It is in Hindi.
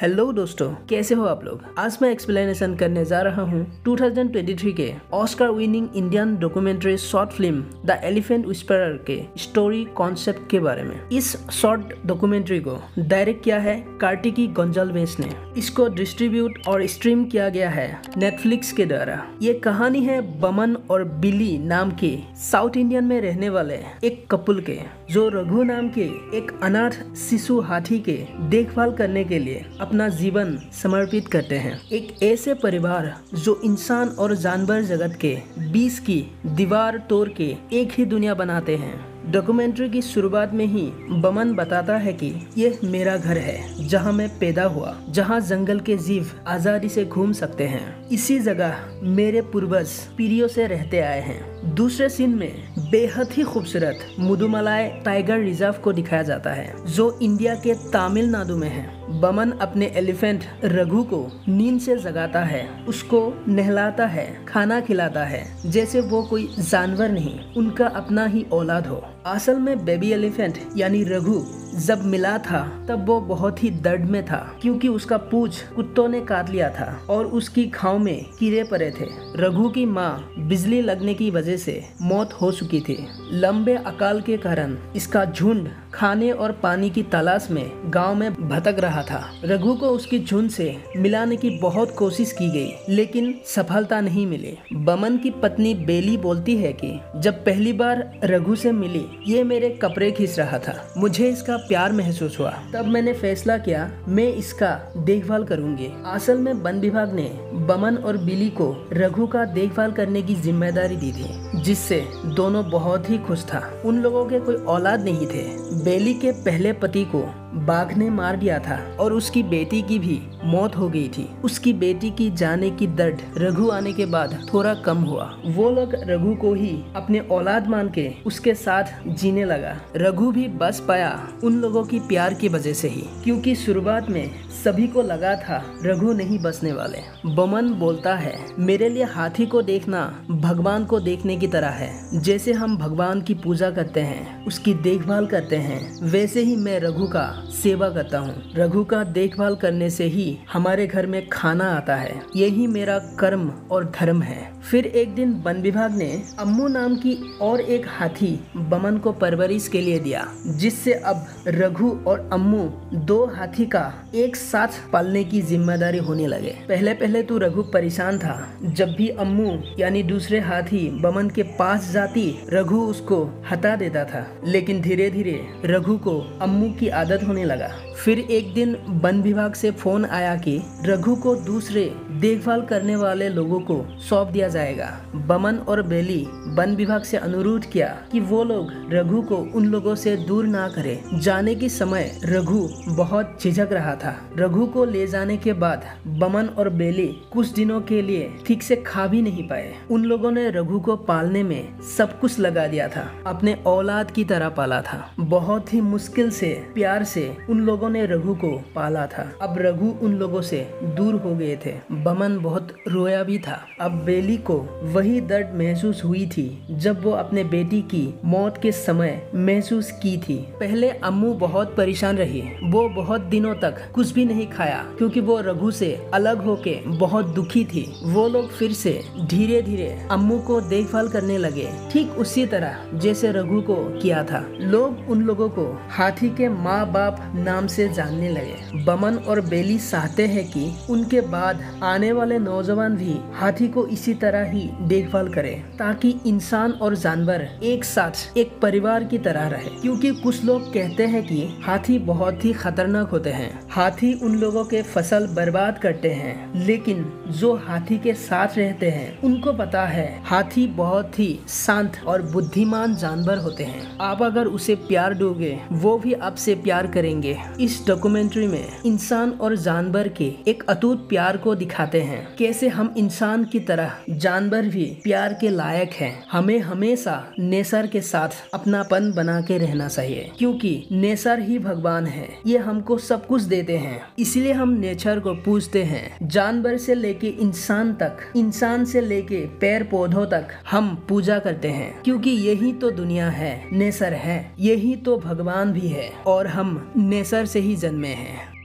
हेलो दोस्तों, कैसे हो आप लोग। आज मैं एक्सप्लेनेशन करने जा रहा हूँ 2023 के Oscar winning Indian documentary short film the elephant whisperer के स्टोरी कॉन्सेप्ट के बारे में। इस शॉर्ट डॉक्यूमेंट्री को डायरेक्ट किया है कार्तिकी गोंजल्वेस ने। इसको डिस्ट्रीब्यूट और स्ट्रीम किया गया है नेटफ्लिक्स के द्वारा। ये कहानी है बमन और बिली नाम के साउथ इंडियन में रहने वाले एक कपल के, जो रघु नाम के एक अनाथ शिशु हाथी के देखभाल करने के लिए अपना जीवन समर्पित करते हैं। एक ऐसे परिवार जो इंसान और जानवर जगत के बीच की दीवार तोड़ के एक ही दुनिया बनाते हैं। डॉक्यूमेंट्री की शुरुआत में ही बमन बताता है कि यह मेरा घर है जहां मैं पैदा हुआ, जहां जंगल के जीव आजादी से घूम सकते हैं। इसी जगह मेरे पूर्वज पीढ़ियों से रहते आए हैं। दूसरे सीन में बेहद ही खूबसूरत मुदुमलाई टाइगर रिजर्व को दिखाया जाता है, जो इंडिया के तमिलनाडु में है। बमन अपने एलिफेंट रघु को नींद से जगाता है, उसको नहलाता है, खाना खिलाता है, जैसे वो कोई जानवर नहीं, उनका अपना ही औलाद हो। असल में बेबी एलिफेंट यानी रघु जब मिला था तब वो बहुत ही दर्द में था, क्योंकि उसका पूंछ कुत्तों ने काट लिया था और उसकी खाओं में कीड़े पड़े थे। रघु की मां बिजली लगने की वजह से मौत हो चुकी थी। लंबे अकाल के कारण इसका झुंड खाने और पानी की तलाश में गांव में भटक रहा था। रघु को उसकी झुंड से मिलाने की बहुत कोशिश की गई, लेकिन सफलता नहीं मिली। बमन की पत्नी बेली बोलती है कि जब पहली बार रघु से मिली, ये मेरे कपड़े खींच रहा था, मुझे इसका प्यार महसूस हुआ, तब मैंने फैसला किया मैं इसका देखभाल करूंगी। असल में वन विभाग ने बमन और बिली को रघु का देखभाल करने की जिम्मेदारी दी थी, जिससे दोनों बहुत ही खुश था। उन लोगों के कोई औलाद नहीं थे। बेली के पहले पति को बाघ ने मार दिया था और उसकी बेटी की भी मौत हो गई थी। उसकी बेटी की जाने की दर्द रघु आने के बाद थोड़ा कम हुआ। वो लोग रघु को ही अपने औलाद मान के उसके साथ जीने लगा। रघु भी बच पाया उन लोगों की प्यार की वजह से ही, क्योंकि शुरुआत में सभी को लगा था रघु नहीं बचने वाले। बमन बोलता है, मेरे लिए हाथी को देखना भगवान को देखने की तरह है। जैसे हम भगवान की पूजा करते हैं, उसकी देखभाल करते हैं, वैसे ही मैं रघु का सेवा करता हूँ। रघु का देखभाल करने से ही हमारे घर में खाना आता है, यही मेरा कर्म और धर्म है। फिर एक दिन वन विभाग ने अम्मू नाम की और एक हाथी बमन को परवरिश के लिए दिया, जिससे अब रघु और अम्मू दो हाथी का एक साथ पालने की जिम्मेदारी होने लगे। पहले पहले तो रघु परेशान था। जब भी अम्मू यानी दूसरे हाथी बमन के पास जाती, रघु उसको हटा देता था, लेकिन धीरे धीरे रघु को अम्मू की आदत होने लगा। फिर एक दिन वन विभाग से फोन आया कि रघु को दूसरे देखभाल करने वाले लोगों को सौंप दिया जाएगा। बमन और बेली वन विभाग से अनुरोध किया कि वो लोग रघु को उन लोगों से दूर ना करें। जाने के समय रघु बहुत झिझक रहा था। रघु को ले जाने के बाद बमन और बेली कुछ दिनों के लिए ठीक से खा भी नहीं पाए। उन लोगों ने रघु को पालने में सब कुछ लगा दिया था, अपने औलाद की तरह पाला था। बहुत ही मुश्किल से, प्यार से उन लोगों ने रघु को पाला था। अब रघु उन लोगों से दूर हो गए थे। बमन बहुत रोया भी था। अब बेली को वही दर्द महसूस हुई थी जब वो अपने बेटी की मौत के समय महसूस की थी। पहले अम्मू बहुत परेशान रही। वो बहुत दिनों तक कुछ भी नहीं खाया, क्योंकि वो रघु से अलग होके बहुत दुखी थी। वो लोग फिर से धीरे धीरे अम्मू को देखभाल करने लगे, ठीक उसी तरह जैसे रघु को किया था। लोग उन लोगों को हाथी के माँ बाप नाम से जानने लगे। बमन और बेली चाहते हैं कि उनके बाद आने वाले नौजवान भी हाथी को इसी तरह ही देखभाल करें, ताकि इंसान और जानवर एक साथ एक परिवार की तरह रहे। क्योंकि कुछ लोग कहते हैं कि हाथी बहुत ही खतरनाक होते हैं, हाथी उन लोगों के फसल बर्बाद करते हैं, लेकिन जो हाथी के साथ रहते हैं उनको पता है हाथी बहुत ही शांत और बुद्धिमान जानवर होते हैं। आप अगर उसे प्यार दोगे, वो भी आपसे प्यार करेंगे। इस डॉक्यूमेंट्री में इंसान और जानवर के एक अटूट प्यार को दिखाते हैं, कैसे हम इंसान की तरह जानवर भी प्यार के लायक हैं। हमें हमेशा नेचर के साथ अपनापन बना के रहना चाहिए, क्योंकि नेचर ही भगवान है। ये हमको सब कुछ देते हैं, इसलिए हम नेचर को पूजते हैं। जानवर से लेके इंसान तक, इंसान से लेके पेड़ पौधों तक हम पूजा करते हैं, क्योंकि यही तो दुनिया है, नेचर है, यही तो भगवान भी है, और हम नेचर से ही जन्मे हैं।